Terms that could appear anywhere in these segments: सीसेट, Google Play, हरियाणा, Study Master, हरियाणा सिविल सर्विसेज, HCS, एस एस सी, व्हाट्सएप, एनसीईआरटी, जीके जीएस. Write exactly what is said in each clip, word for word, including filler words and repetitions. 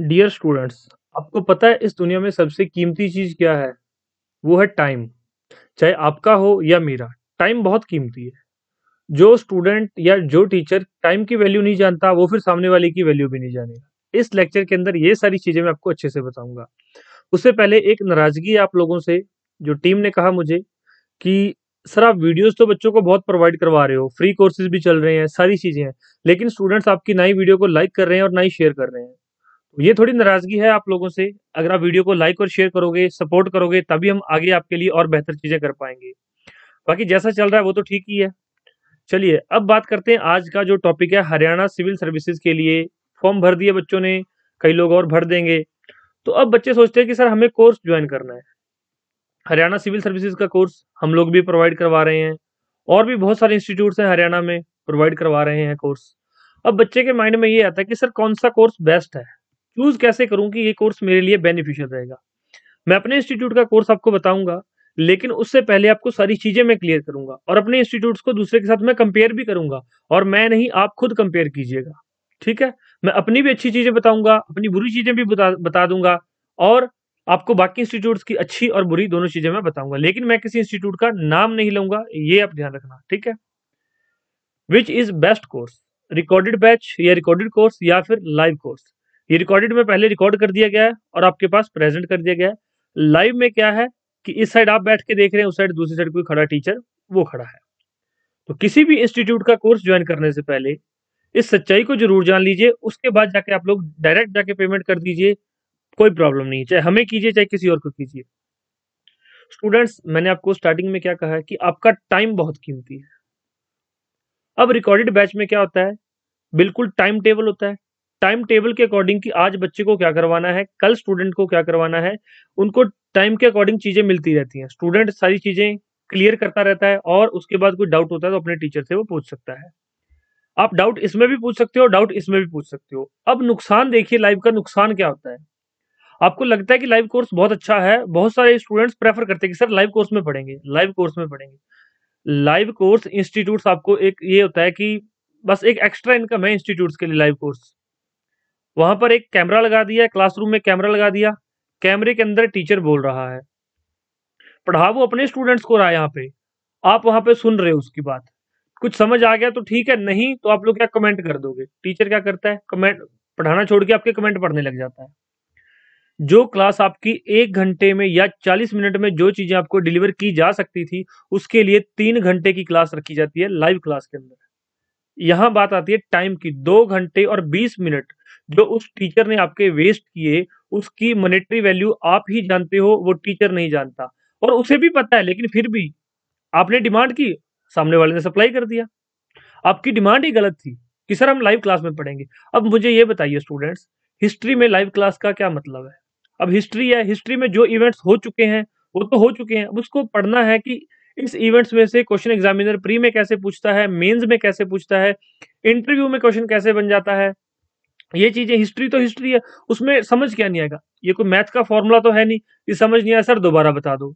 Dear students, आपको पता है इस दुनिया में सबसे कीमती चीज़ क्या है? वो है टाइम। चाहे आपका हो या मेरा, टाइम बहुत कीमती है। जो स्टूडेंट या जो टीचर टाइम की वैल्यू नहीं जानता, वो फिर सामने वाले की वैल्यू भी नहीं जानेगा। इस लेक्चर के अंदर ये सारी चीज़ें मैं आपको अच्छे से बताऊंगा। उससे पहले एक नाराज़गी आप लोगों से, जो टीम ने कहा मुझे कि सर आप वीडियोस तो बच्चों को बहुत प्रोवाइड करवा रहे हो, फ्री कोर्सेज भी चल रहे हैं, सारी चीज़ें हैं, लेकिन स्टूडेंट्स आपकी ना ही वीडियो को लाइक कर रहे हैं और ना ही शेयर कर रहे हैं। ये थोड़ी नाराज़गी है आप लोगों से। अगर आप वीडियो को लाइक और शेयर करोगे, सपोर्ट करोगे, तभी हम आगे आपके लिए और बेहतर चीज़ें कर पाएंगे। बाकी जैसा चल रहा है वो तो ठीक ही है। चलिए अब बात करते हैं आज का जो टॉपिक है, हरियाणा सिविल सर्विसेज के लिए फॉर्म भर दिए बच्चों ने, कई लोग और भर देंगे। तो अब बच्चे सोचते हैं कि सर हमें कोर्स ज्वाइन करना है, हरियाणा सिविल सर्विसेज का कोर्स हम लोग भी प्रोवाइड करवा रहे हैं, और भी बहुत सारे इंस्टीट्यूट्स हैं हरियाणा में, प्रोवाइड करवा रहे हैं कोर्स। अब बच्चे के माइंड में ये आता है कि सर कौन सा कोर्स बेस्ट है, चूज कैसे करूं कि ये कोर्स मेरे लिए बेनिफिशियल रहेगा। मैं अपने इंस्टीट्यूट का कोर्स आपको बताऊंगा, लेकिन उससे पहले आपको सारी चीज़ें मैं क्लियर करूंगा और अपने इंस्टीट्यूट्स को दूसरे के साथ मैं कंपेयर भी करूंगा। और मैं नहीं, आप खुद कंपेयर कीजिएगा, ठीक है। मैं अपनी भी अच्छी चीज़ें बताऊंगा, अपनी बुरी चीज़ें भी बता बता दूंगा, और आपको बाकी इंस्टीट्यूट्स की अच्छी और बुरी दोनों चीज़ें मैं बताऊंगा। लेकिन मैं किसी इंस्टीट्यूट का नाम नहीं लूंगा, ये आप ध्यान रखना, ठीक है। Which is best course, recorded batch या रिकॉर्डेड कोर्स या फिर लाइव कोर्स। ये रिकॉर्डेड में पहले रिकॉर्ड कर दिया गया है और आपके पास प्रेजेंट कर दिया गया है। लाइव में क्या है कि इस साइड आप बैठ के देख रहे हैं, उस साइड दूसरी साइड कोई खड़ा टीचर वो खड़ा है। तो किसी भी इंस्टीट्यूट का कोर्स ज्वाइन करने से पहले इस सच्चाई को जरूर जान लीजिए। उसके बाद जाके आप लोग डायरेक्ट जाके पेमेंट कर दीजिए, कोई प्रॉब्लम नहीं है, चाहे हमें कीजिए चाहे किसी और को कीजिए। स्टूडेंट्स, मैंने आपको स्टार्टिंग में क्या कहा है कि आपका टाइम बहुत कीमती है। अब रिकॉर्डेड बैच में क्या होता है, बिल्कुल टाइम टेबल होता है। टाइम टेबल के अकॉर्डिंग कि आज बच्चे को क्या करवाना है, कल स्टूडेंट को क्या करवाना है, उनको टाइम के अकॉर्डिंग चीज़ें मिलती रहती हैं। स्टूडेंट सारी चीज़ें क्लियर करता रहता है और उसके बाद कोई डाउट होता है तो अपने टीचर से वो पूछ सकता है। आप डाउट इसमें भी पूछ सकते हो, डाउट इसमें भी पूछ सकते हो। अब नुकसान देखिए, लाइव का नुकसान क्या होता है। आपको लगता है कि लाइव कोर्स बहुत अच्छा है, बहुत सारे स्टूडेंट्स प्रेफर करते हैं कि सर लाइव कोर्स में पढ़ेंगे, लाइव कोर्स में पढ़ेंगे। लाइव कोर्स इंस्टीट्यूट्स आपको एक ये होता है कि बस एक एक्स्ट्रा इनकम है इंस्टीट्यूट्स के लिए। लाइव कोर्स वहां पर एक कैमरा लगा दिया, क्लासरूम में कैमरा लगा दिया, कैमरे के अंदर टीचर बोल रहा है, पढ़ा वो अपने स्टूडेंट्स को रहा है, यहाँ पे आप वहां पे सुन रहे हो उसकी बात। कुछ समझ आ गया तो ठीक है, नहीं तो आप लोग क्या कमेंट कर दोगे। टीचर क्या करता है, कमेंट पढ़ाना छोड़ के आपके कमेंट पढ़ने लग जाता है। जो क्लास आपकी एक घंटे में या चालीस मिनट में जो चीजें आपको डिलीवर की जा सकती थी, उसके लिए तीन घंटे की क्लास रखी जाती है लाइव क्लास के अंदर। यहाँ बात आती है टाइम की। दो घंटे और बीस मिनट जो उस टीचर ने आपके वेस्ट किए, उसकी मॉनेटरी वैल्यू आप ही जानते हो, वो टीचर नहीं जानता। और उसे भी पता है, लेकिन फिर भी आपने डिमांड की, सामने वाले ने सप्लाई कर दिया। आपकी डिमांड ही गलत थी कि सर हम लाइव क्लास में पढ़ेंगे। अब मुझे ये बताइए स्टूडेंट्स, हिस्ट्री में लाइव क्लास का क्या मतलब है? अब हिस्ट्री है, हिस्ट्री में जो इवेंट्स हो चुके हैं वो तो हो चुके हैं। अब उसको पढ़ना है कि इस इवेंट्स में से क्वेश्चन एग्जामिनर प्री में कैसे पूछता है, मेंस में कैसे पूछता है, इंटरव्यू में क्वेश्चन कैसे बन जाता है, ये चीजें। हिस्ट्री तो हिस्ट्री है, उसमें समझ क्या नहीं आएगा। ये कोई मैथ का फॉर्मूला तो है नहीं कि समझ नहीं आया सर दोबारा बता दो।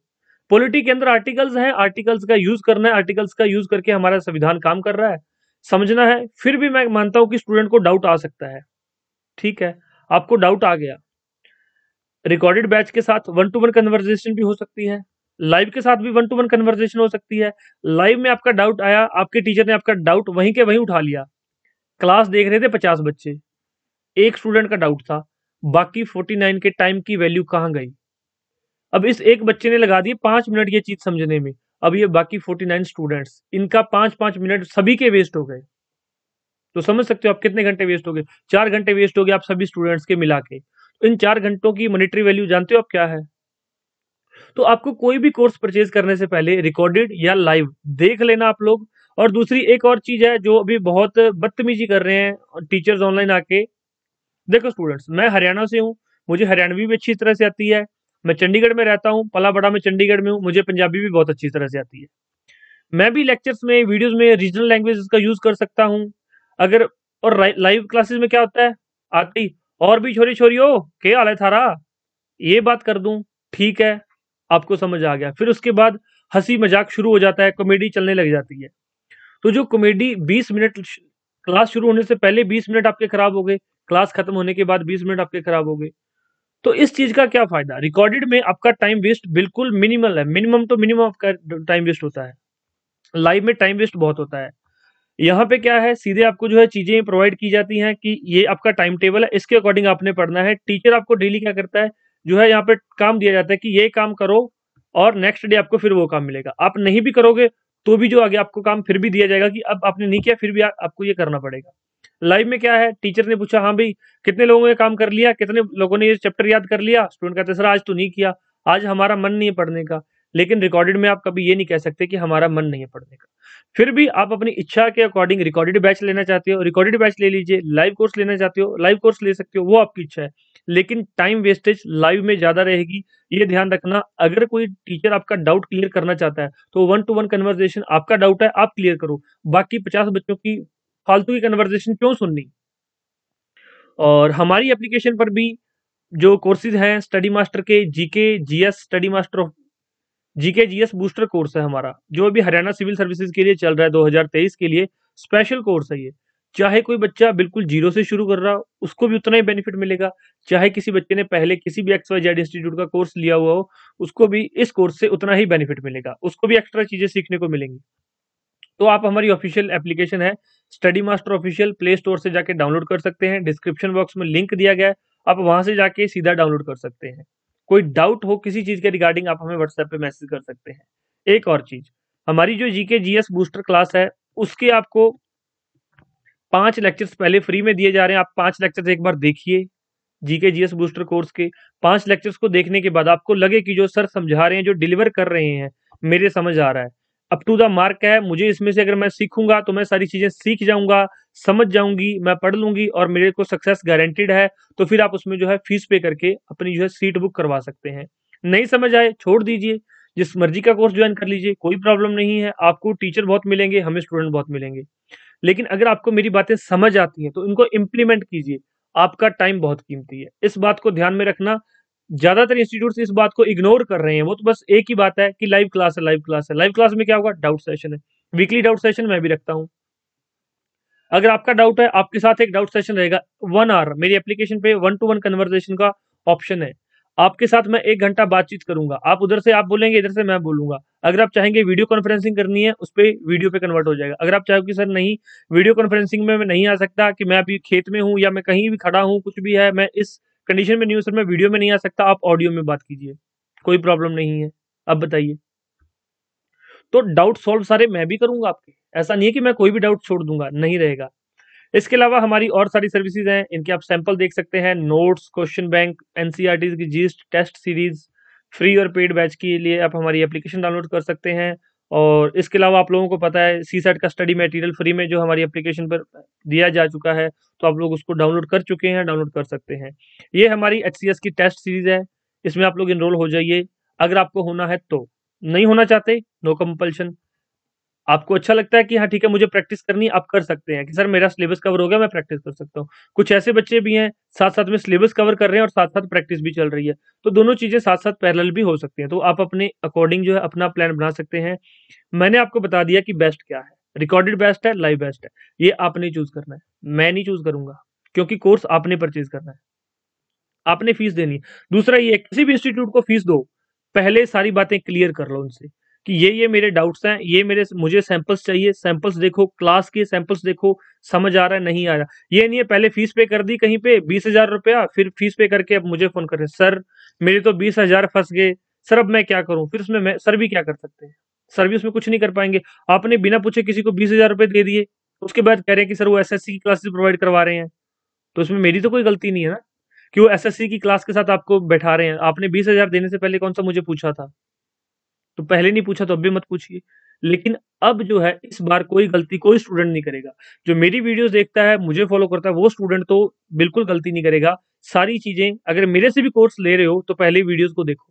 पॉलिटी के अंदर आर्टिकल्स हैं, आर्टिकल्स का यूज करना है, आर्टिकल्स का यूज करके हमारा संविधान काम कर रहा है, समझना है। फिर भी मैं मानता हूँ कि स्टूडेंट को डाउट आ सकता है, ठीक है, आपको डाउट आ गया। रिकॉर्डेड बैच के साथ वन टू वन कन्वर्सेशन भी हो सकती है, लाइव के साथ भी वन टू वन कन्वर्सेशन हो सकती है। लाइव में आपका डाउट आया, आपके टीचर ने आपका डाउट वहीं के वहीं उठा लिया। क्लास देख रहे थे पचास बच्चे, एक स्टूडेंट का डाउट था, बाकी उनचास के टाइम की वैल्यू कहाँ गई? अब इस एक बच्चे ने लगा दिए पाँच मिनट ये चीज़ समझने में। अब ये बाकी उनचास स्टूडेंट्स, इनका पाँच पाँच मिनट सभी के वेस्ट हो गए। तो समझ सकते हो आप कितने घंटे वेस्ट हो गए, चार घंटे वेस्ट हो गए आप सभी स्टूडेंट्स के मिला के। इन चार घंटों की मॉनेटरी वैल्यू जानते हो आप क्या है? तो आपको कोई भी कोर्स परचेज करने से पहले रिकॉर्डेड या लाइव देख लेना आप लोग। और दूसरी एक और चीज़ है जो अभी बहुत बदतमीजी कर रहे हैं टीचर्स ऑनलाइन आके। देखो स्टूडेंट्स, मैं हरियाणा से हूँ, मुझे हरियाणवी भी अच्छी तरह से आती है। मैं चंडीगढ़ में रहता हूँ, पला बड़ा में चंडीगढ़ में हूँ, मुझे पंजाबी भी बहुत अच्छी तरह से आती है। मैं भी लेक्चर्स में, वीडियोस में रीजनल लैंग्वेज का यूज़ कर सकता हूँ। अगर और लाइव क्लासेज में क्या होता है, आती और भी छोरी छोरी हो के हाल है थारा, ये बात कर दूँ, ठीक है, आपको समझ आ गया। फिर उसके बाद हंसी मजाक शुरू हो जाता है, कॉमेडी चलने लग जाती है। तो जो कॉमेडी बीस मिनट क्लास शुरू होने से पहले बीस मिनट आपके खराब हो गए, क्लास खत्म होने के बाद बीस मिनट आपके खराब हो गए। तो इस चीज का क्या फायदा? रिकॉर्डेड में आपका टाइम वेस्ट बिल्कुल मिनिमल है, मिनिमम तो मिनिमम आपका टाइम वेस्ट होता है। लाइव में टाइम वेस्ट बहुत होता है। यहाँ पे क्या है, सीधे आपको जो है चीजें प्रोवाइड की जाती हैं कि ये आपका टाइम टेबल है, इसके अकॉर्डिंग आपने पढ़ना है। टीचर आपको डेली क्या करता है, जो है यहाँ पे काम दिया जाता है कि ये काम करो और नेक्स्ट डे आपको फिर वो काम मिलेगा। आप नहीं भी करोगे तो भी जो आगे आपको काम फिर भी दिया जाएगा कि अब आपने नहीं किया फिर भी आ, आपको ये करना पड़ेगा। लाइव में क्या है, टीचर ने पूछा हाँ भाई कितने लोगों ने काम कर लिया, कितने लोगों ने ये चैप्टर याद कर लिया। स्टूडेंट कहते सर आज तो नहीं किया, आज हमारा मन नहीं है पढ़ने का। लेकिन रिकॉर्डेड में आप कभी ये नहीं कह सकते कि हमारा मन नहीं है पढ़ने का। फिर भी आप अपनी इच्छा के अकॉर्डिंग रिकॉर्डेड बैच लेना चाहते हो रिकॉर्डेड बैच ले लीजिए, लाइव कोर्स लेना चाहते हो लाइव कोर्स ले सकते हो, वो आपकी इच्छा है। लेकिन टाइम वेस्टेज लाइव में ज्यादा रहेगी, ये ध्यान रखना। अगर कोई टीचर आपका डाउट क्लियर करना चाहता है तो वन टू वन कन्वर्सेशन, आपका डाउट है आप क्लियर करो, बाकी पचास बच्चों की फालतू की कन्वर्सेशन क्यों सुननी। और हमारी एप्लीकेशन पर भी जो कोर्सेज हैं स्टडी मास्टर के, जीके जीएस Study Master of जीके जीएस booster course है हमारा, जो अभी हरियाणा सिविल सर्विसेज के लिए चल रहा है दो हज़ार तेईस के लिए स्पेशल कोर्स है ये। चाहे कोई बच्चा बिल्कुल जीरो से शुरू कर रहा हो उसको भी उतना ही बेनिफिट मिलेगा, चाहे किसी बच्चे ने पहले किसी भी एक्स वाई जेड इंस्टीट्यूट का कोर्स लिया हुआ हो उसको भी इस कोर्स से उतना ही बेनिफिट मिलेगा, उसको भी एक्स्ट्रा चीजें सीखने को मिलेंगी। तो आप हमारी ऑफिशियल एप्लीकेशन है Study Master official, Play Store से जाके डाउनलोड कर सकते हैं, डिस्क्रिप्शन बॉक्स में लिंक दिया गया है, आप वहां से जाके सीधा डाउनलोड कर सकते हैं। कोई डाउट हो किसी चीज के रिगार्डिंग आप हमें व्हाट्सएप पे मैसेज कर सकते हैं। एक और चीज, हमारी जो जीके जीएस बूस्टर क्लास है उसके आपको पांच लेक्चर्स पहले फ्री में दिए जा रहे हैं। आप पांच लेक्चर्स एक बार देखिए, जीके जीएस बूस्टर कोर्स के पांच लेक्चर्स को देखने के बाद आपको लगे कि जो सर समझा रहे हैं, जो डिलीवर कर रहे हैं, मेरे समझ आ रहा है, अप टू द मार्क है, मुझे इसमें से अगर मैं सीखूंगा तो मैं सारी चीजें सीख जाऊंगा, समझ जाऊंगी, मैं पढ़ लूंगी और मेरे को सक्सेस गारंटीड है, तो फिर आप उसमें जो है फीस पे करके अपनी जो है सीट बुक करवा सकते हैं। नहीं समझ आए छोड़ दीजिए, जिस मर्जी का कोर्स ज्वाइन कर लीजिए, कोई प्रॉब्लम नहीं है। आपको टीचर बहुत मिलेंगे, हमें स्टूडेंट बहुत मिलेंगे। लेकिन अगर आपको मेरी बातें समझ आती हैं तो इनको इम्प्लीमेंट कीजिए, आपका टाइम बहुत कीमती है, इस बात को ध्यान में रखना। ज्यादातर इंस्टीट्यूट इस बात को इग्नोर कर रहे हैं, वो तो बस एक ही बात है कि लाइव क्लास है लाइव क्लास है। लाइव क्लास में क्या होगा, डाउट सेशन है, वीकली डाउट सेशन मैं भी रखता हूँ। अगर आपका डाउट है आपके साथ एक डाउट सेशन रहेगा वन आवर, मेरी एप्लीकेशन पे वन टू वन कन्वर्सेशन का ऑप्शन है, आपके साथ मैं एक घंटा बातचीत करूंगा, आप उधर से आप बोलेंगे इधर से मैं बोलूंगा। अगर आप चाहेंगे वीडियो कॉन्फ्रेंसिंग करनी है उस पर वीडियो पे कन्वर्ट हो जाएगा। अगर आप चाहोगे सर नहीं वीडियो कॉन्फ्रेंसिंग में मैं नहीं आ सकता, कि मैं अभी खेत में हूँ या मैं कहीं भी खड़ा हूँ, कुछ भी है, मैं इस कंडीशन में न्यूज सर मैं वीडियो में नहीं आ सकता, आप ऑडियो में बात कीजिए, कोई प्रॉब्लम नहीं है। अब बताइए, तो डाउट सॉल्व सारे मैं भी करूंगा आपके, ऐसा नहीं है कि मैं कोई भी डाउट छोड़ दूंगा, नहीं रहेगा। इसके अलावा हमारी और सारी सर्विसेज हैं, इनके आप सैंपल देख सकते हैं, नोट्स, क्वेश्चन बैंक, एनसीईआरटी की जीएस टेस्ट सीरीज, फ्री और पेड बैच के लिए आप हमारी एप्लीकेशन डाउनलोड कर सकते हैं। और इसके अलावा आप लोगों को पता है सीसेट का स्टडी मटेरियल फ्री में जो हमारी एप्लीकेशन पर दिया जा चुका है, तो आप लोग उसको डाउनलोड कर चुके हैं, डाउनलोड कर सकते हैं। ये हमारी एचसीएस की टेस्ट सीरीज है, इसमें आप लोग इनरोल हो जाइए अगर आपको होना है तो, नहीं होना चाहते नो कंपल्शन। आपको अच्छा लगता है कि हाँ ठीक है मुझे प्रैक्टिस करनी, आप कर सकते हैं कि सर मेरा सिलेबस कवर हो गया मैं प्रैक्टिस कर सकता हूँ। कुछ ऐसे बच्चे भी हैं साथ साथ में सिलेबस कवर कर रहे हैं और साथ साथ प्रैक्टिस भी चल रही है, तो दोनों चीजें साथ साथ पैरेलल भी हो सकती हैं। तो आप अपने अकॉर्डिंग जो है अपना प्लान बना सकते हैं। मैंने आपको बता दिया कि बेस्ट क्या है, रिकॉर्डेड बेस्ट है, लाइव बेस्ट है, ये आपने चूज करना है, मैं नहीं चूज करूंगा, क्योंकि कोर्स आपने परचेज करना है, आपने फीस देनी है। दूसरा ये, किसी भी इंस्टीट्यूट को फीस दो पहले सारी बातें क्लियर कर लो उनसे कि ये ये मेरे डाउट्स हैं, ये मेरे मुझे सैंपल्स चाहिए, सैंपल्स देखो, क्लास के सैंपल्स देखो, समझ आ रहा है नहीं आ रहा। ये नहीं है पहले फीस पे कर दी कहीं पे बीस हजार रुपया, फिर फीस पे करके अब मुझे फोन कर रहे सर मेरे तो बीस हजार फंस गए, सर अब मैं क्या करूं, फिर उसमें मैं सर भी क्या कर सकते हैं, सर भी उसमें कुछ नहीं कर पाएंगे। आपने बिना पूछे किसी को बीस हजार रुपये दे दिए, उसके बाद कह रहे हैं कि सर वो एस एस सी की क्लासेस प्रोवाइड करवा रहे हैं, तो उसमें मेरी तो कोई गलती नहीं है ना कि वो एस एस सी की क्लास के साथ आपको बैठा रहे हैं। आपने बीस हजार देने से पहले कौन सा मुझे पूछा था, तो पहले नहीं पूछा तो अब भी मत पूछिए। लेकिन अब जो है इस बार कोई गलती कोई स्टूडेंट नहीं करेगा, जो मेरी वीडियोस देखता है मुझे फॉलो करता है वो स्टूडेंट तो बिल्कुल गलती नहीं करेगा। सारी चीजें अगर मेरे से भी कोर्स ले रहे हो तो पहले वीडियोस को देखो,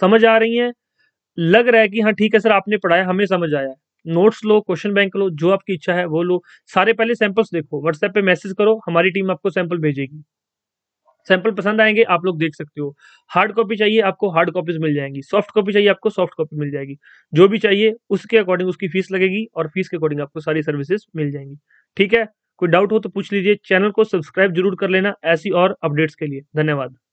समझ आ रही है, लग रहा है कि हाँ ठीक है सर आपने पढ़ाया हमें समझ आया, नोट्स लो, क्वेश्चन बैंक लो, जो आपकी इच्छा है वो लो, सारे पहले सैंपल्स देखो, व्हाट्सएप पे मैसेज करो, हमारी टीम आपको सैंपल भेजेगी, सैंपल पसंद आएंगे आप लोग देख सकते हो। हार्ड कॉपी चाहिए आपको हार्ड कॉपीज मिल जाएंगी, सॉफ्ट कॉपी चाहिए आपको सॉफ्ट कॉपी मिल जाएगी, जो भी चाहिए उसके अकॉर्डिंग उसकी फीस लगेगी और फीस के अकॉर्डिंग आपको सारी सर्विसेज मिल जाएंगी। ठीक है, कोई डाउट हो तो पूछ लीजिए। चैनल को सब्सक्राइब जरूर कर लेना ऐसी और अपडेट्स के लिए। धन्यवाद।